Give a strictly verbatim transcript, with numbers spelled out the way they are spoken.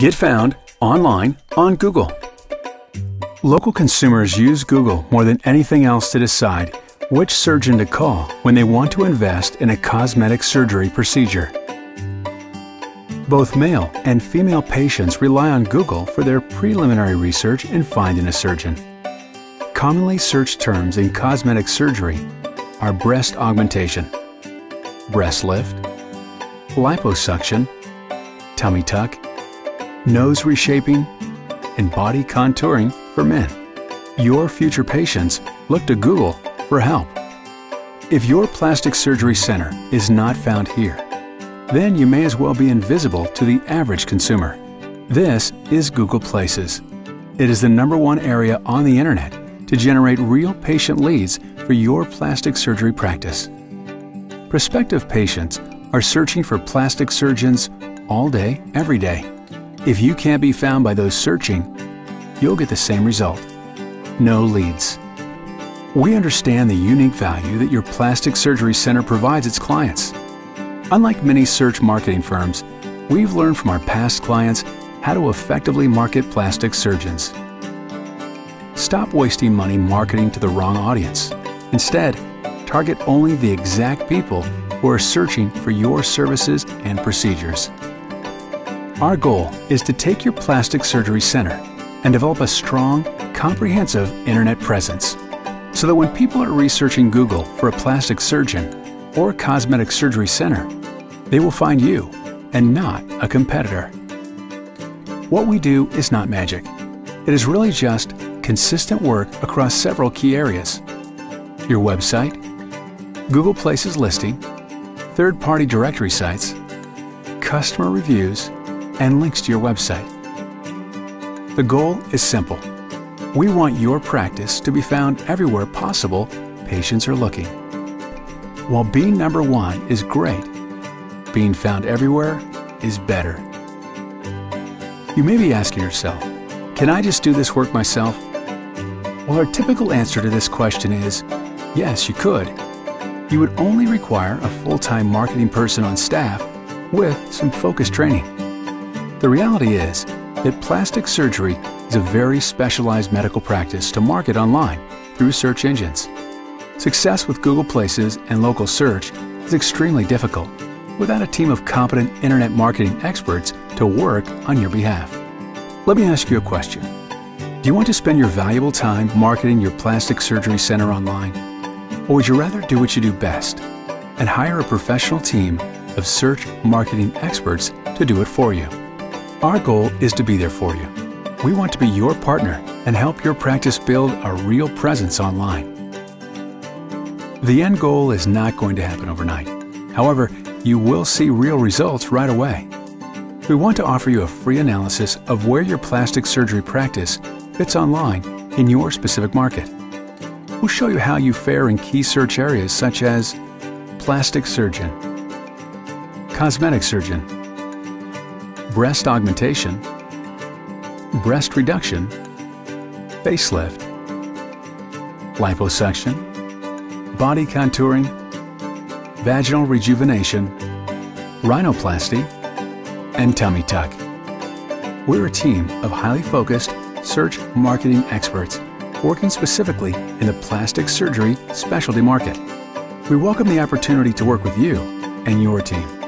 Get found online on Google. Local consumers use Google more than anything else to decide which surgeon to call when they want to invest in a cosmetic surgery procedure. Both male and female patients rely on Google for their preliminary research in finding a surgeon. Commonly searched terms in cosmetic surgery are breast augmentation, breast lift, liposuction, tummy tuck, nose reshaping, and body contouring for men. Your future patients look to Google for help. If your plastic surgery center is not found here, then you may as well be invisible to the average consumer. This is Google Places. It is the number one area on the internet to generate real patient leads for your plastic surgery practice. Prospective patients are searching for plastic surgeons all day, every day. If you can't be found by those searching, you'll get the same result: no leads. We understand the unique value that your plastic surgery center provides its clients. Unlike many search marketing firms, we've learned from our past clients how to effectively market plastic surgeons. Stop wasting money marketing to the wrong audience. Instead, target only the exact people who are searching for your services and procedures. Our goal is to take your plastic surgery center and develop a strong, comprehensive internet presence so that when people are researching Google for a plastic surgeon or cosmetic surgery center, they will find you and not a competitor. What we do is not magic. It is really just consistent work across several key areas: your website, Google Places listing, third-party directory sites, customer reviews, and links to your website. The goal is simple. We want your practice to be found everywhere possible patients are looking. While being number one is great, being found everywhere is better. You may be asking yourself, can I just do this work myself? Well, our typical answer to this question is, yes, you could. You would only require a full-time marketing person on staff with some focused training. The reality is that plastic surgery is a very specialized medical practice to market online through search engines. Success with Google Places and local search is extremely difficult without a team of competent internet marketing experts to work on your behalf. Let me ask you a question. Do you want to spend your valuable time marketing your plastic surgery center online? Or would you rather do what you do best and hire a professional team of search marketing experts to do it for you? Our goal is to be there for you. We want to be your partner and help your practice build a real presence online. The end goal is not going to happen overnight. However, you will see real results right away. We want to offer you a free analysis of where your plastic surgery practice fits online in your specific market. We'll show you how you fare in key search areas such as plastic surgeon, cosmetic surgeon, breast augmentation, breast reduction, facelift, liposuction, body contouring, vaginal rejuvenation, rhinoplasty, and tummy tuck. We're a team of highly focused search marketing experts working specifically in the plastic surgery specialty market. We welcome the opportunity to work with you and your team.